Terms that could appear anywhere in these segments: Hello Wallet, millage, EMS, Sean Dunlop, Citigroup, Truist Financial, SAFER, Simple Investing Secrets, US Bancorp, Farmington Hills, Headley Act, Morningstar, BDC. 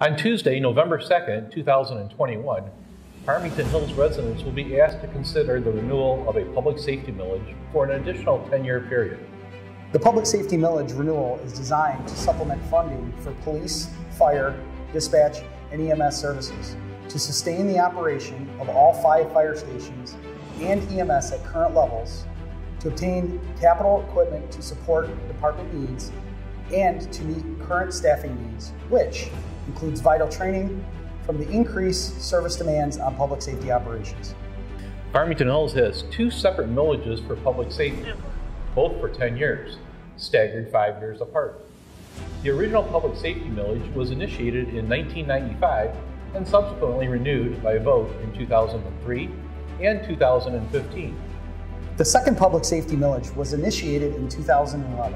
On Tuesday, November 2nd, 2021, Farmington Hills residents will be asked to consider the renewal of a public safety millage for an additional 10-year period. The public safety millage renewal is designed to supplement funding for police, fire, dispatch, and EMS services to sustain the operation of all 5 fire stations and EMS at current levels, to obtain capital equipment to support department needs, and to meet current staffing needs, which includes vital training from the increased service demands on public safety operations. Farmington Hills has 2 separate millages for public safety, both for 10 years, staggered 5 years apart. The original public safety millage was initiated in 1995 and subsequently renewed by a vote in 2003 and 2015. The second public safety millage was initiated in 2011,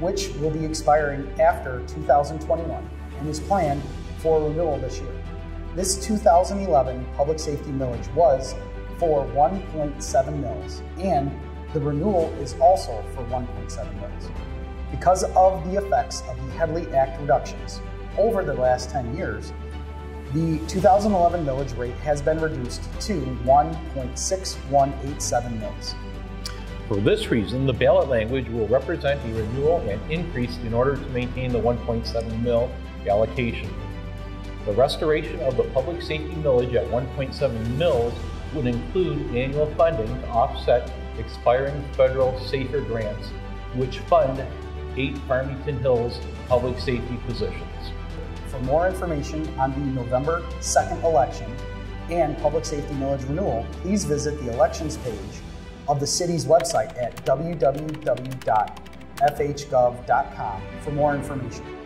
which will be expiring after 2021 and is planned for renewal this year. This 2011 public safety millage was for 1.7 mils, and the renewal is also for 1.7 mils. Because of the effects of the Headley Act reductions over the last 10 years, the 2011 millage rate has been reduced to 1.6187 mils. For this reason, the ballot language will represent a renewal and increase in order to maintain the 1.7 mil allocation. The restoration of the public safety millage at 1.7 mils would include annual funding to offset expiring federal SAFER grants, which fund 8 Farmington Hills public safety positions. For more information on the November 2nd election and public safety millage renewal, please visit the elections page of the city's website at www.fhgov.com for more information.